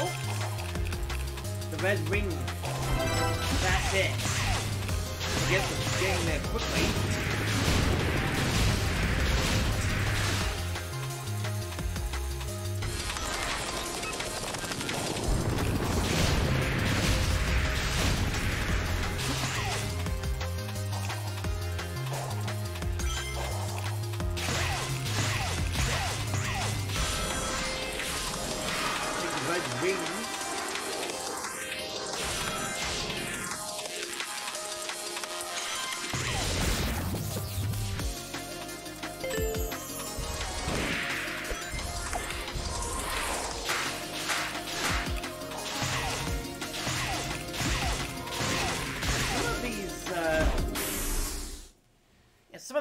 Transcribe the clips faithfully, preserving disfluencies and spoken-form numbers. Oh. The red ring. That's it. Get the game there quickly.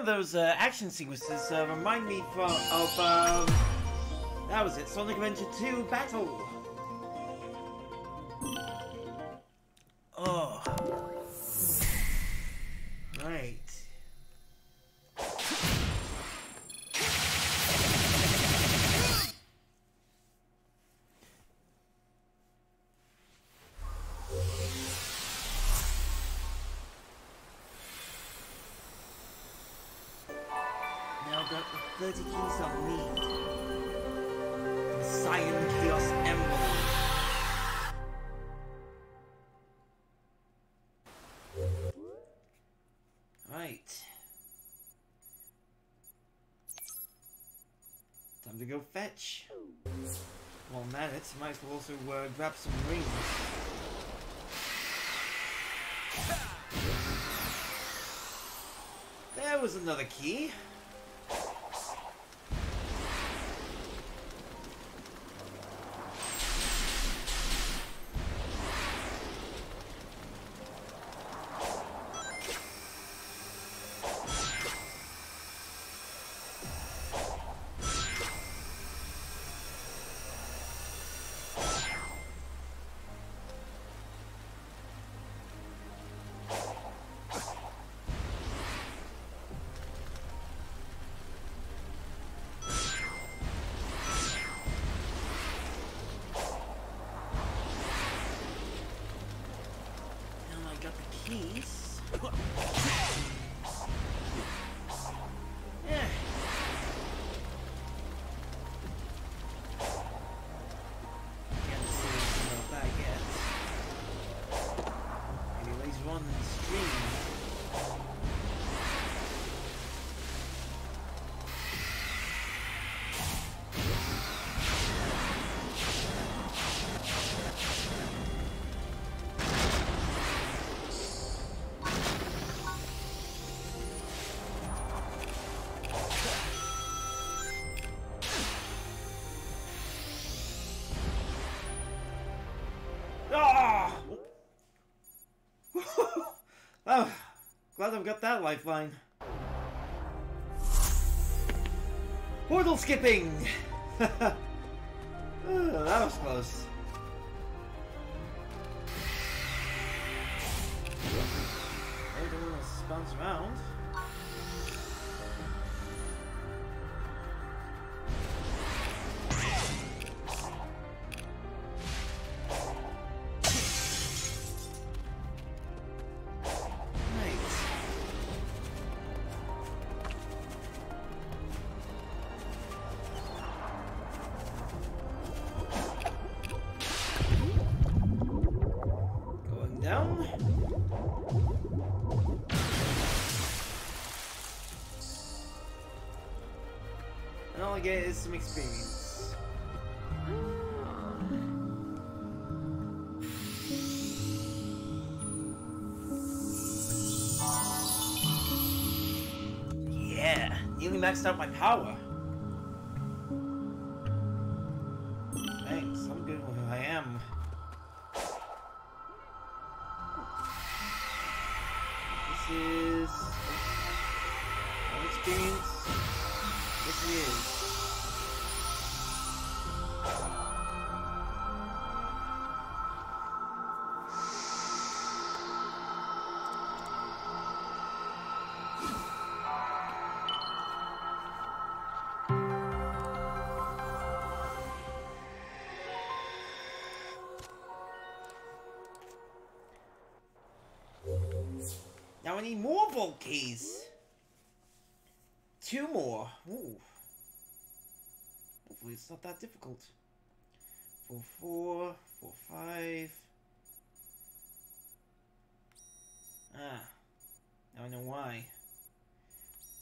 Those uh, action sequences uh, remind me from, of, um, that was it, Sonic Adventure two Battle. Oh. Right. thirty keys I'll need. Science Chaos Emeralds. Right. Time to go fetch. While I'm at it, might as well also uh, grab some rings. There was another key. Please. Yeah. Can't see about that yet. Anyways, one stream. Oh, glad I've got that lifeline. Portal skipping! Oh, that was close. Everyone spawns around. And all I get is some experience. Yeah, nearly maxed out my power. Thanks, I'm good where I am. This is all experience. This is. Now I need more Volkeys. Two more. Ooh. Hopefully it's not that difficult. Four, four, four, five. Ah. Now I know why.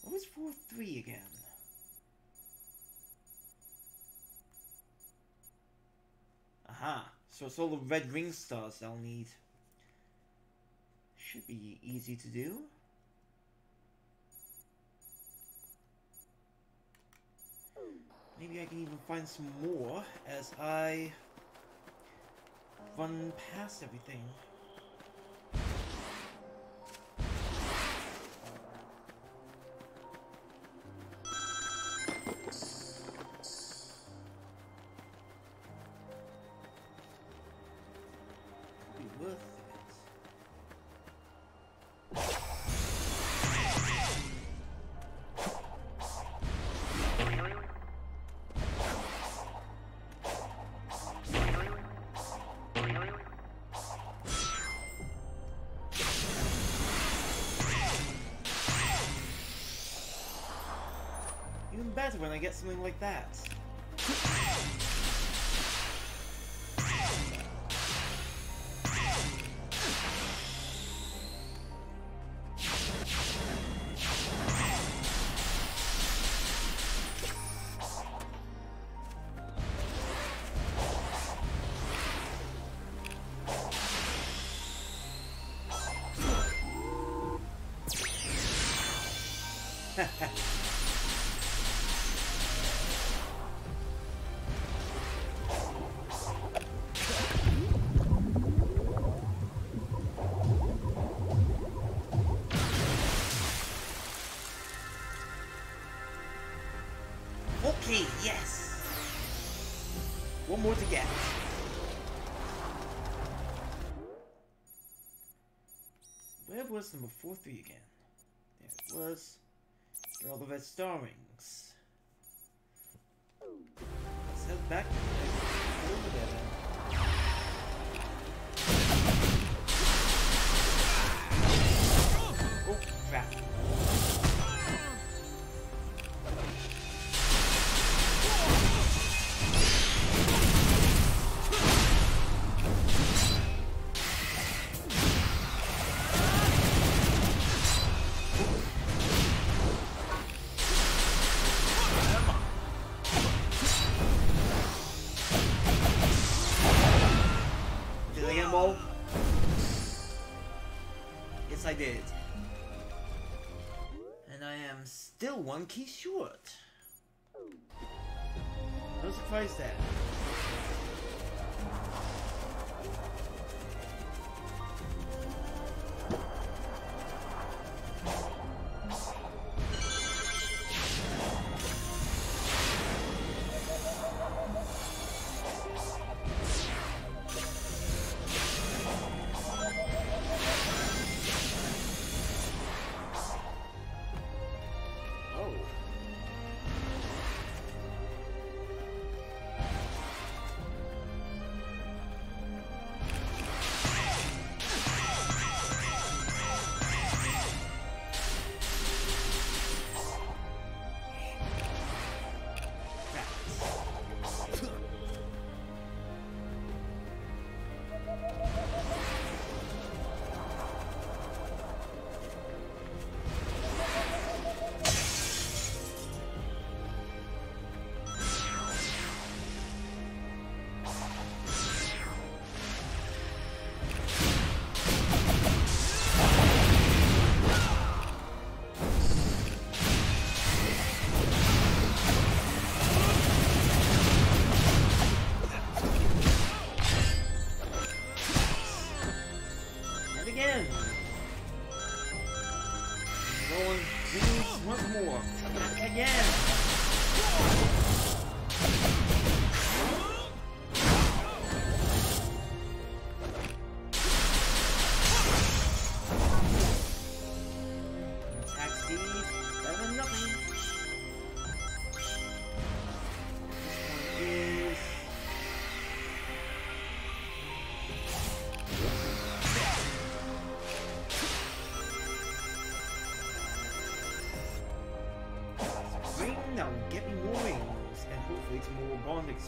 What was four, three again? Aha. So it's all the red ring stars I'll need. Should be easy to do. Maybe I can even find some more as I run past everything. Even better when I get something like that. Yes! One more to get. Where was number four three again? There it was. Get all the red star rings. Let's head back over there then. Oh crap. Yes, I did. And I am still one key short. No surprise there.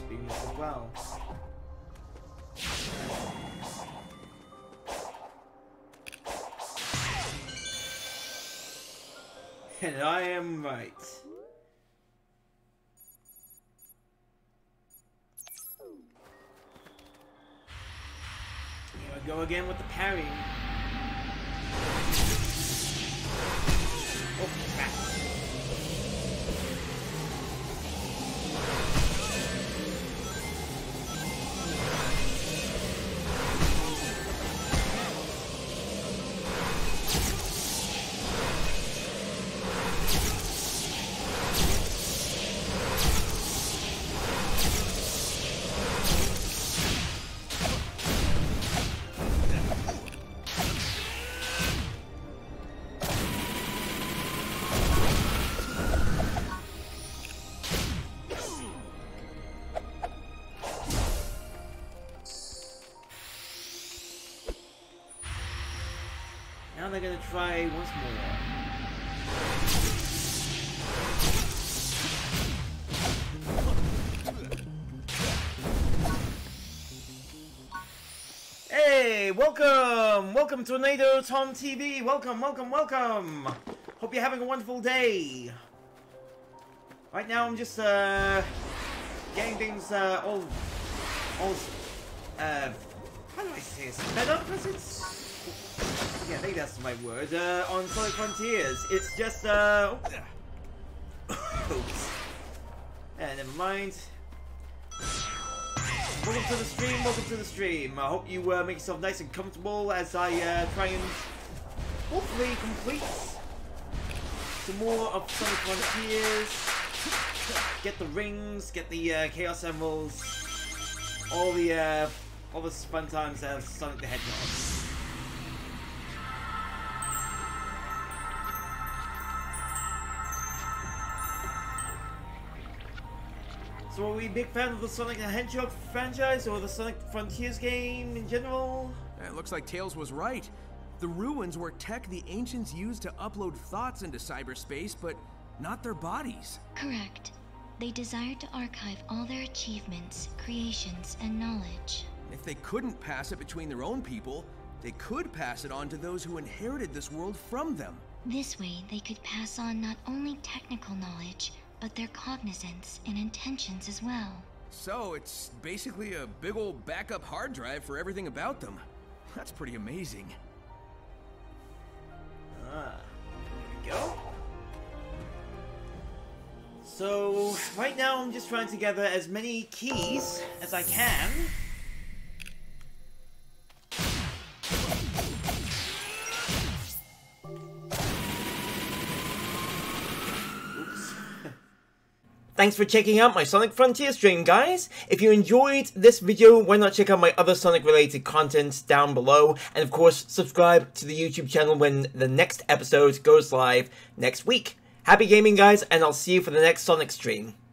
experience as well. And I am right. Here I go again with the parry. Oh, crap. Now they're gonna try once more. Hey, welcome! Welcome to Tornado Tom T V! Welcome, welcome, welcome! Hope you're having a wonderful day! Right now I'm just, uh, getting things, uh, all... all... uh... how do I say this? Sped up, is it? Yeah, I think that's my word. Uh, on Sonic Frontiers, it's just uh. Oops. Yeah, never mind. Welcome to the stream. Welcome to the stream. I hope you uh, make yourself nice and comfortable as I uh, try and hopefully complete some more of Sonic Frontiers. Get the rings. Get the uh, Chaos Emeralds. All the uh, all the fun times as Sonic the Hedgehog. So are we a big fan of the Sonic the Hedgehog franchise or the Sonic Frontiers game in general? It looks like Tails was right. The ruins were tech the ancients used to upload thoughts into cyberspace, but not their bodies. Correct. They desired to archive all their achievements, creations, and knowledge. If they couldn't pass it between their own people, they could pass it on to those who inherited this world from them. This way, they could pass on not only technical knowledge, but their cognizance and intentions as well. So it's basically a big old backup hard drive for everything about them. That's pretty amazing. Ah, there we go. So right now I'm just trying to gather as many keys as I can. Thanks for checking out my Sonic Frontiers stream, guys! If you enjoyed this video, why not check out my other Sonic-related content down below, and of course, subscribe to the YouTube channel when the next episode goes live next week. Happy gaming, guys, and I'll see you for the next Sonic stream.